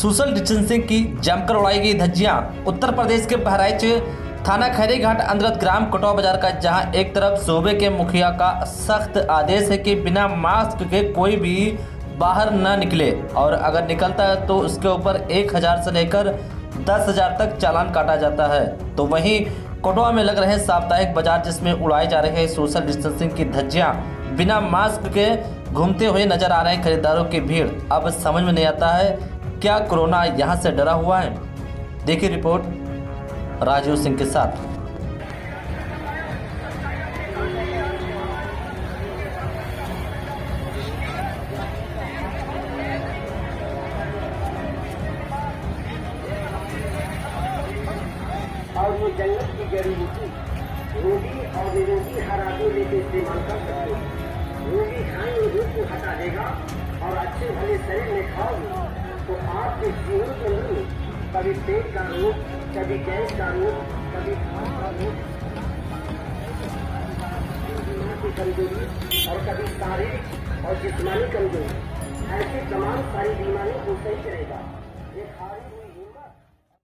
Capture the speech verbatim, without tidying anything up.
Social distancing की जमकर उड़ाई गई धज्जियां। उत्तर प्रदेश के बहराइच थाना खैरीघाट अंतर्गत ग्राम कटवा बाजार का जहां एक तरफ सूबे के मुखिया का सख्त आदेश है कि बिना मास्क के कोई भी बाहर न निकले और अगर निकलता है तो उसके ऊपर एक हजार से लेकर दस हजार तक चालान काटा जाता है, तो वहीं कटवा में लग रहे साप्ताहिक बाजार जिसमें उड़ाए जा रहे सोशल डिस्टेंसिंग की धज्जियां, बिना मास्क के घूमते हुए नजर आ रहे खरीदारों की भीड़। अब समझ में नहीं आता है क्या कोरोना यहां से डरा हुआ है। देखिए रिपोर्ट राजीव सिंह के साथ। और वो जन्नत की जरूरी थी, रोगी और निरोगी हर आदमी लेके इस्तेमाल कर सकते हो। रोगी खाएं रोग को हटा देगा और अच्छे भले शरीर में खाओगे तो आपके जीवन को नहीं कभी पेट का रोग, कभी गैस का रोग, कभी खान का रोग, की कमजोरी और कभी शारीरिक और जिस्मानी कमजोरी, ऐसी तमाम सारी बीमारियों को सही करेगा। ये खारी